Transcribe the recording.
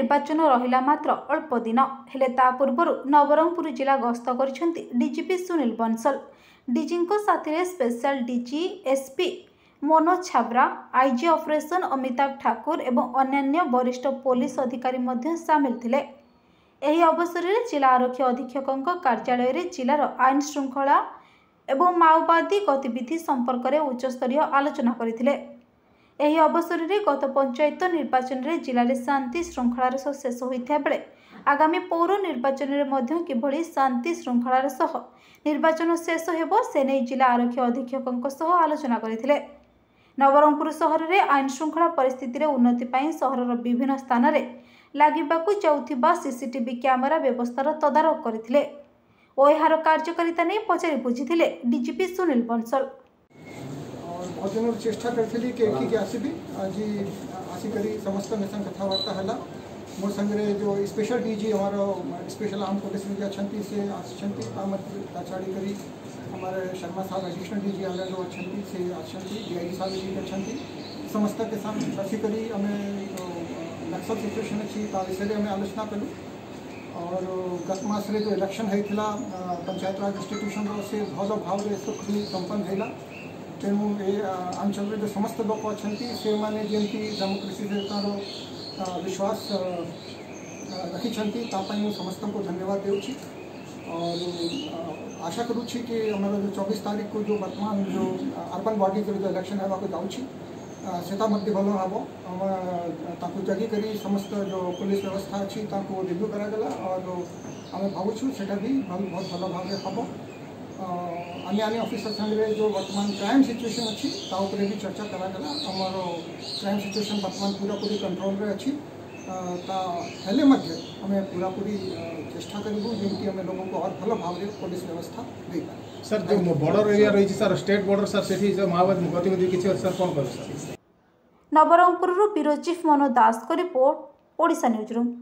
निर्वाचन रहिला मात्र अल्प दिन हेले ता पूर्व नवरंगपुर जिला गस्त करिसेंति डीजीपी सुनील बंसल। डीजींको साथरे special DG SP Manoj Chhabra, IG operation Amitabh Thakur एवं अन्य वरिष्ठ पुलिस अधिकारी मध्य सामिल थिले। एही अवसर में जिला आरक्षी अधीक्षकों कार्यालय में जिलार आईन श्रृंखला एवं माओवादी गतिविधि संपर्क में उच्चस्तरीय आलोचना करथिले। एही अवसर में गत पंचायत निर्वाचन में जिले शांति श्रृंखलार सह शेष होता बेले आगामी पौर निर्वाचन में मध्य किभली शांति श्रृंखलार सह निर्वाचन शेष हेबो से नै जिला आरक्षी अधीक्षकों सह आलोचना करथिले। नवरंगपुर सहर में आईन श्रृंखला परिस्थिति उन्नति पाई सहर विभिन्न स्थान में लगवाक जाऊा सीसीटीवी कैमेरा व्यवस्थार तदारख करथिले और यार कार्यकारिता नहीं पचारि बुझीथिले डीजीपी सुनील बंसल। भजन चेष्टा करी कि आसबी आज आसिकी समस्त मेसा कथबार्ता है मो संगे जो स्पेशल डीजी हमारा स्पेशल आर्म पुलिस में अच्छे से आ छाड़ी करी हमारे शर्मा साहब एडिशनल डीजी आगे जो अच्छा से अच्छा डीआईजी साहब जी अच्छा समस्त के साथ आसिकी आम नक्सल सिचुएशन अच्छी विषय में आलोचना करूँ और गत मस जो इलेक्शन होता पंचायत राज इंस्टिट्यूशन से भल भाव खुद संपन्न है तेणु ये आंचल जो समस्त लोक अच्छा से मैंने जमी डेमोक्रेसी तरह विश्वास रखी समस्त को धन्यवाद देउछि और आशा करुँगी कि आम जो 24 तारीख को जो वर्तमान जो अर्बन बॉडी जो इलेक्शन होगा जाऊँगी से भल हम ताकू जगिक समस्त जो पुलिस व्यवस्था अच्छी रिव्यू करागला और आम भावुँ से भी बहुत भल भाव हम अन्य अन्य ऑफिसर संगे जो वर्तमान क्राइम सिचुएशन अच्छी ताऊपर भी चर्चा करागला आमर क्राइम सिचुएशन वर्तमान पूरापूरी कंट्रोल रे अच्छी ताले मध्य हमें पूरापूरी चेष्टा करूँ जमी आम लोगों को और भल भाव पुलिस व्यवस्था दे पाए। सर जो बॉर्डर एरिया रही सर स्टेट बॉर्डर सर से माओवादी गतिविधि किसी सर कौन कर। नवरंगपुर ब्यूरो चीफ मनोज दास को रिपोर्ट ओडिशा न्यूज रूम।